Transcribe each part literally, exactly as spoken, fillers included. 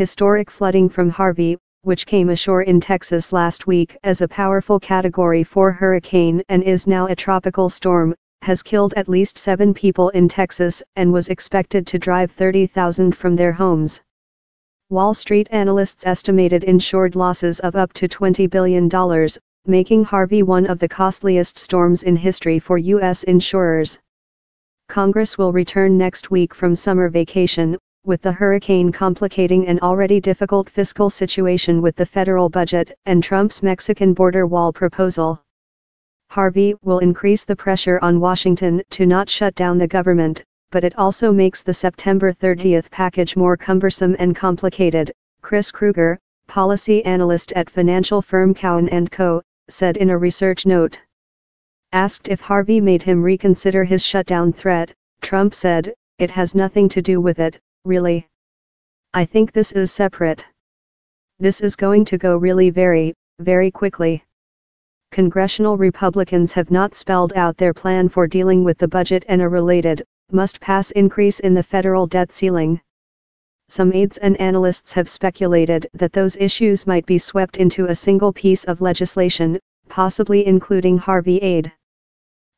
historic flooding from Harvey, which came ashore in Texas last week as a powerful Category four hurricane and is now a tropical storm, has killed at least seven people in Texas and was expected to drive thirty thousand from their homes. Wall Street analysts estimated insured losses of up to twenty billion dollars, making Harvey one of the costliest storms in history for U S insurers. Congress will return next week from summer vacation, with the hurricane complicating an already difficult fiscal situation with the federal budget and Trump's Mexican border wall proposal. Harvey will increase the pressure on Washington to not shut down the government, but it also makes the September thirtieth package more cumbersome and complicated, Chris Krueger, policy analyst at financial firm Cowen and Co., said in a research note. Asked if Harvey made him reconsider his shutdown threat, Trump said, "It has nothing to do with it, really. I think this is separate. This is going to go really very, very quickly." Congressional Republicans have not spelled out their plan for dealing with the budget and a related, must-pass increase in the federal debt ceiling. Some aides and analysts have speculated that those issues might be swept into a single piece of legislation, possibly including Harvey aid.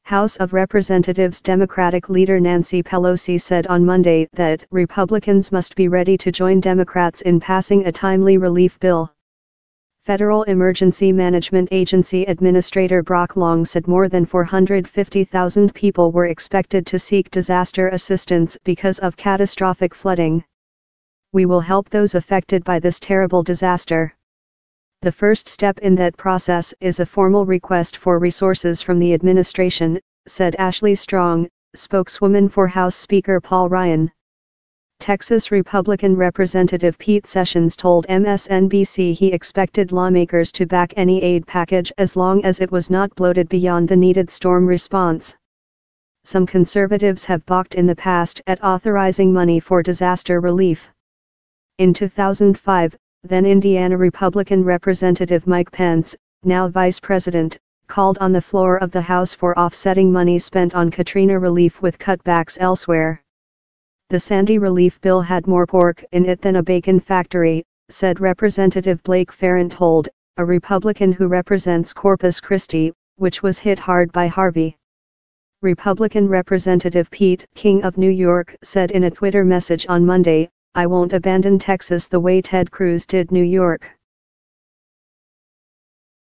House of Representatives Democratic leader Nancy Pelosi said on Monday that Republicans must be ready to join Democrats in passing a timely relief bill. Federal Emergency Management Agency Administrator Brock Long said more than four hundred fifty thousand people were expected to seek disaster assistance because of catastrophic flooding. "We will help those affected by this terrible disaster. The first step in that process is a formal request for resources from the administration," said Ashley Strong, spokeswoman for House Speaker Paul Ryan. Texas Republican Representative Pete Sessions told M S N B C he expected lawmakers to back any aid package as long as it was not bloated beyond the needed storm response. Some conservatives have balked in the past at authorizing money for disaster relief. In two thousand five, then-Indiana Republican Representative Mike Pence, now Vice President, called on the floor of the House for offsetting money spent on Katrina relief with cutbacks elsewhere. "The Sandy relief bill had more pork in it than a bacon factory," said Representative Blake Farenthold, a Republican who represents Corpus Christi, which was hit hard by Harvey. Republican Representative Pete King of New York said in a Twitter message on Monday, "I won't abandon Texas the way Ted Cruz did New York."